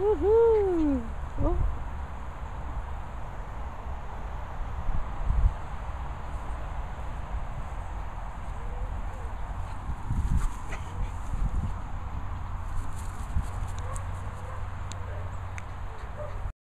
Woohoo! Oh.